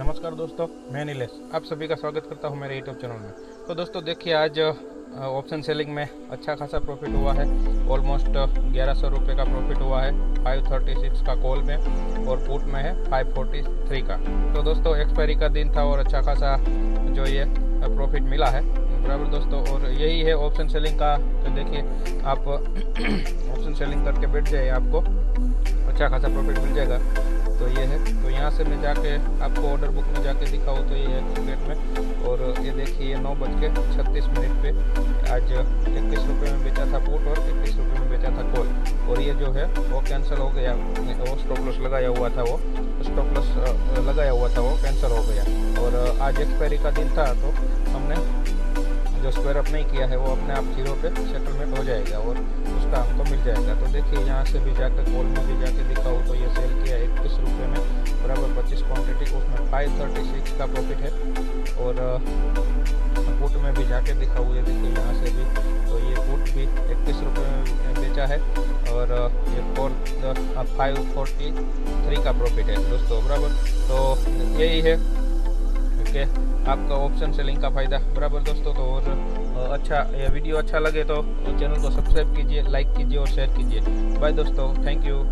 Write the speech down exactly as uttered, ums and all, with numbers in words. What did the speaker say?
नमस्कार दोस्तों, मैं नीलेश आप सभी का स्वागत करता हूं मेरे यूट्यूब चैनल में। तो दोस्तों देखिए, आज ऑप्शन सेलिंग में अच्छा खासा प्रॉफिट हुआ है। ऑलमोस्ट ग्यारह सौ रुपये का प्रॉफिट हुआ है पाँच सौ छत्तीस का कॉल में, और पुट में है पाँच सौ तैंतालीस का। तो दोस्तों एक्सपायरी का दिन था और अच्छा खासा जो ये प्रॉफिट मिला है, बराबर दोस्तों। और यही है ऑप्शन सेलिंग का। तो देखिए आप ऑप्शन सेलिंग करके बैठ जाइए, आपको अच्छा खासा प्रॉफिट मिल जाएगा। तो ये है, तो यहाँ से मैं जाके आपको ऑर्डर बुक में जाके दिखाऊँ तो ये है क्रिकेट में। और ये देखिए नौ बज के छत्तीस मिनट पर आज इक्कीस रुपये में बेचा था पुट और इक्कीस रुपये में बेचा था कॉल। और ये जो है वो कैंसिल हो गया, वो स्टॉप लॉस लगाया हुआ था, वो स्टॉप लॉस लगाया हुआ था वो कैंसिल हो गया। और आज एक्सपायरी का दिन था, तो हमने जो स्क्वायर अप नहीं किया है वो अपने आप जीरो पे सेटलमेंट हो जाएगा और उसका हमको मिल जाएगा। तो देखिए यहाँ से भी जाकर कॉल में भी जाके दिखाऊँ तो ये सेल किया इक्कीस रुपये में, बराबर पच्चीस क्वान्टिटी, उसमें फाइव थर्टी सिक्स का प्रॉफिट है। और पुट में भी जाके दिखाऊँ, ये देखिए यहाँ से भी, तो ये पुट भी इक्कीस रुपये में बेचा है और ये फोर फाइव फोर्टी थ्री का प्रॉफिट है दोस्तों, बराबर। तो यही है के आपका ऑप्शन सेलिंग का फ़ायदा, बराबर दोस्तों। तो और अच्छा, ये वीडियो अच्छा लगे तो चैनल को सब्सक्राइब कीजिए, लाइक कीजिए और शेयर कीजिए। बाय दोस्तों, थैंक यू।